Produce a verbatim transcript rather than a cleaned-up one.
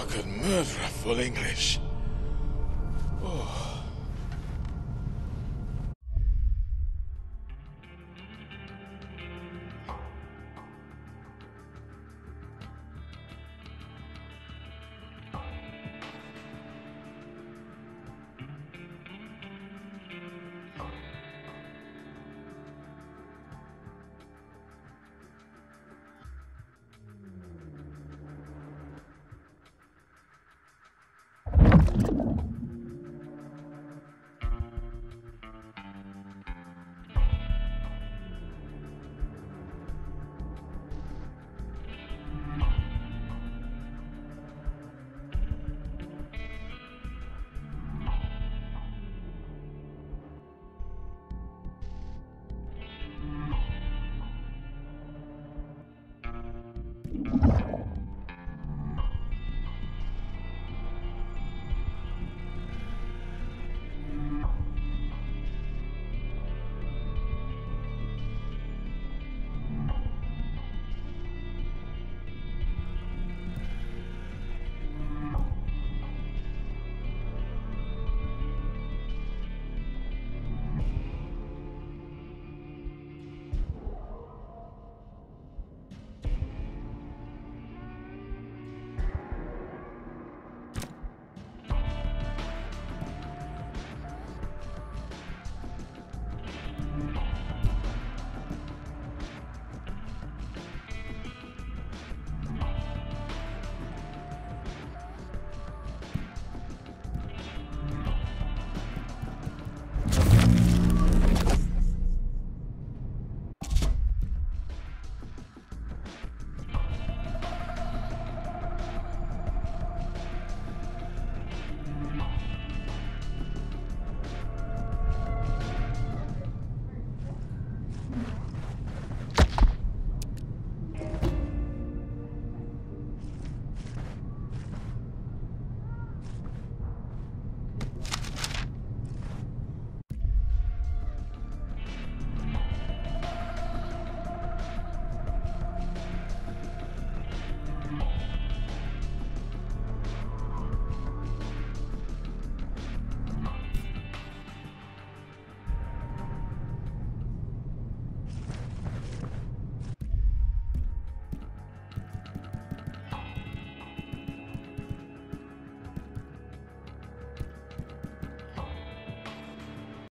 Oh, good murderer, full English.